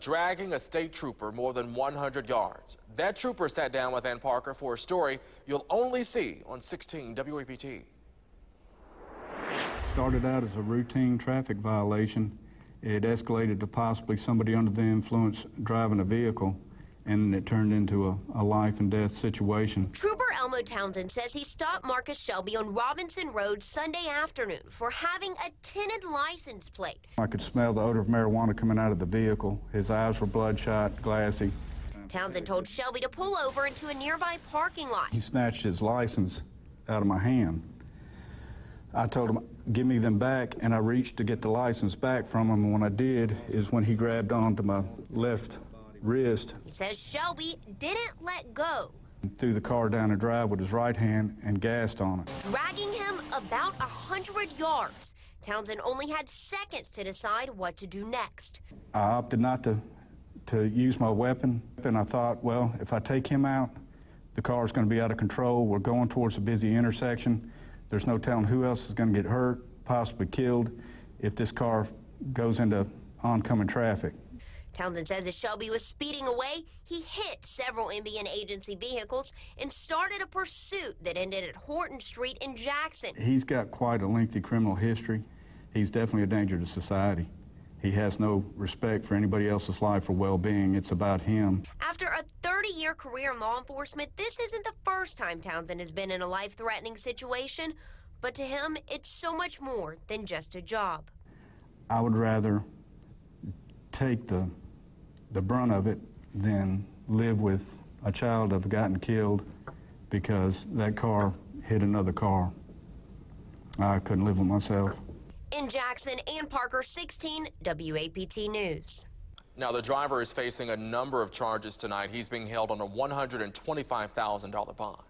dragging a state trooper more than 100 yards. That trooper sat down with Ann Parker for a story you'll only see on 16 WAPT. It started out as a routine traffic violation. It escalated to possibly somebody under the influence driving a vehicle, and it turned into a life and death situation. Trooper Elmo Townsend says he stopped Marcus Shelby on Robinson Road Sunday afternoon for having a tinted license plate. I could smell the odor of marijuana coming out of the vehicle. His eyes were bloodshot, glassy. Townsend told Shelby to pull over into a nearby parking lot. He snatched his license out of my hand. I told him, give me them back, and I reached to get the license back from him, and when I did is when he grabbed onto my left wrist. He says Shelby didn't let go. Threw the car down the drive with his right hand and gassed on it. Dragging him about 100 yards. Townsend only had seconds to decide what to do next. I opted not to use my weapon, and I thought, well, if I take him out, the car's going to be out of control. We're going towards a busy intersection. There's no telling who else is going to get hurt, possibly killed, if this car goes into oncoming traffic. Townsend says as Shelby was speeding away, he hit several MBN agency vehicles and started a pursuit that ended at Horton Street in Jackson. He's got quite a lengthy criminal history. He's definitely a danger to society. He has no respect for anybody else's life or well-being. It's about him. After a 30-year career in law enforcement, this isn't the first time Townsend has been in a life-threatening situation, but to him, it's so much more than just a job. I would rather take the brunt of it than live with a child I've gotten killed because that car hit another car. I couldn't live with myself. In Jackson, Ann Parker, 16 WAPT News. Now, the driver is facing a number of charges tonight. He's being held on a $125,000 bond.